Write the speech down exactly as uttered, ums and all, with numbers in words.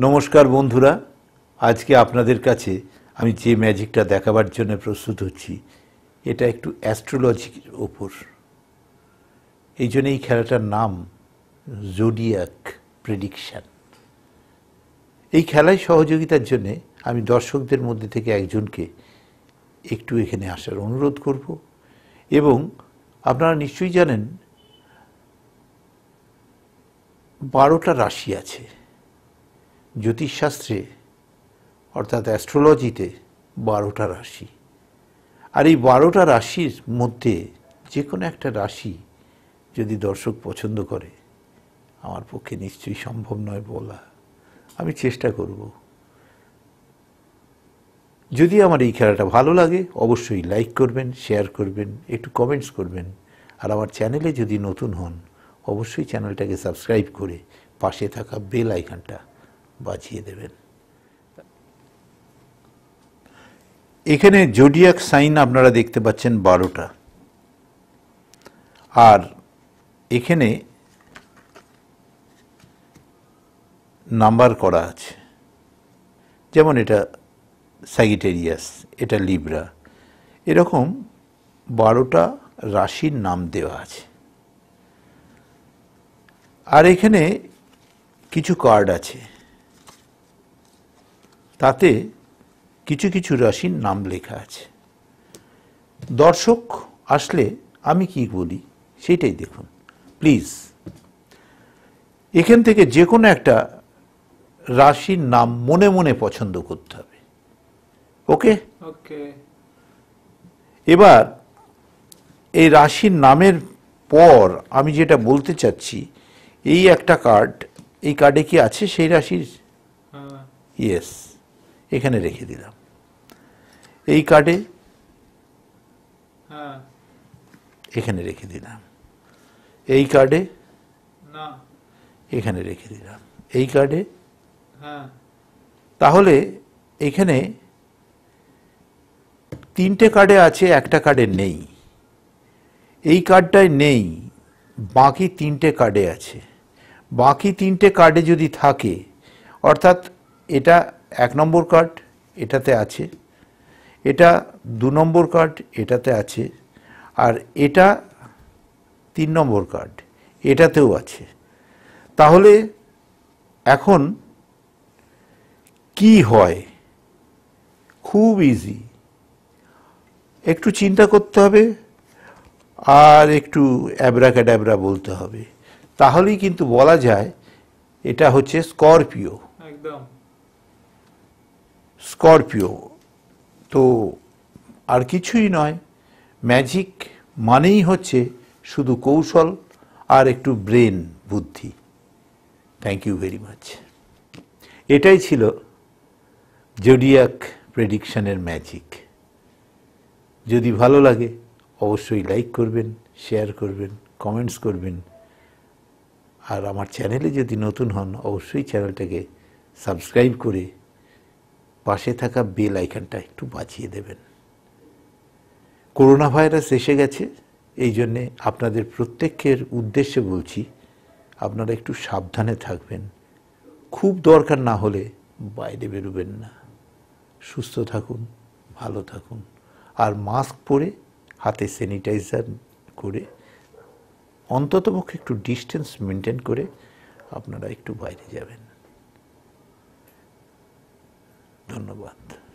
नमस्कार बंधुरा आज के आपनादेर काछे आमी जे मैजिकटा देखाबार जोन्नो प्रस्तुत होच्छी एटा एकटु অ্যাস্ট্রোলজির ओपर एई जोन्नो एई खेलाटार नाम জোডিয়াক প্রেডিকশন। एई खेलाय सहयोगितार जोन्नो आमी दर्शकदेर मध्य थेके एकजनके एकटु एखाने आसार अनुरोध करब एबं आपनारा निश्चयई जानेन बारोटा राशि आछे ज्योतिषशास्त्रे अर्थात অ্যাস্ট্রোলজিতে बारोटा राशि और ये बारोटा राशिर मध्य जेको एक राशि यदि दर्शक पसंद करे आमार पक्षे निश्चय सम्भव नय बोला आमी चेष्टा करब। यदि आमार ये खेलाटा भालो लागे अवश्यई लाइक करबेन, शेयर करबेन, एकटु कमेंट्स करबेन और आमार चैनेले यदि नतुन हन अवश्यई चैनेलटाके सबस्क्राइब करे पाशे थाका बेल आइकनटा बाजिए देवें। एखाने জোডিয়াক साइन आपनारा देखते पाच्छेन बारोटा और एखाने नम्बर करा आछे जेमन एटा सैगिटेरियास एटा लिब्रा एरकम बारोटा राशिर नाम देवा आछे और एखाने किछु कार्ड आछे ताते किछु किछु राशिर नाम लेखा आछे। दर्शक आसले आमी कि बोली सेटाई देखुन प्लिज। एखान थेके जे कोनो एकटा राशिर नाम मने मने पछन्द करते हबे। ओके ओके एबार एई राशिर नामेर पर आमी जेटा बोलते चाच्छि एई एकटा कार्ड एई कार्डे कि आछे सेई राशिर यस एखाने रेखे दिलाम एई कार्डे हाँ एखाने रेखे दिलाम एई कार्डे ना एखाने रेखे दिलाम एई कार्डे हाँ। ताहले एखाने तीनटे कार्डे आछे एकटा कार्डे नेई एई कार्डटाय नेई बाकी तीनटे कार्डे आछे। बाकी तीनटे कार्डे यदि थाके अर्थात एटा एक नम्बर कार्ड एटाते आछे, एटा दो नम्बर कार्ड एटाते आछे और एटा तीन नम्बर कार्ड एटातेओ आछे। ताहले एखन की हय खूब इजी एकटू चिंता करते हबे और एकटू अब्राकाडाब्रा बोलते हबे ताहलेई किन्तु बला जाय एटा होच्छे स्कर्पियो एकदम स्कर्पियो तो आर किछुई नय। मैजिक मानेई होच्छे शुधु कौशल और एकटू ब्रेन बुद्धि। थैंक यू वेरी माच। एटाई छिलो জোডিয়াক प्रेडिक्शनेर मैजिक। यदि भालो लागे अवश्यई लाइक करबेन, शेयर करबेन, कमेंट्स करबेन और आमार चैनेले यदि नतुन हन अवश्यई चैनेलटाके सबस्क्राइब करे पाशे थाका बेल आइकनटा एकटू बाजिए देवें। करोना भाइरास एसे गेछे एई जोन्ने आपनादेर प्रत्येकेर उद्देश्ये बोलछि आपनारा एकटू साबधाने थाकबेन, खूब दरकार ना होले बाइरे बेरोबेन ना। सुस्थ थाकुन, भालो थाकुन और मास्क परे हाथे सैनिटाइजार करे অন্ততপক্ষে একটু ডিসটেন্স মেইনটেইন করে আপনারা একটু বাইরে যাবেন। ধন্যবাদ।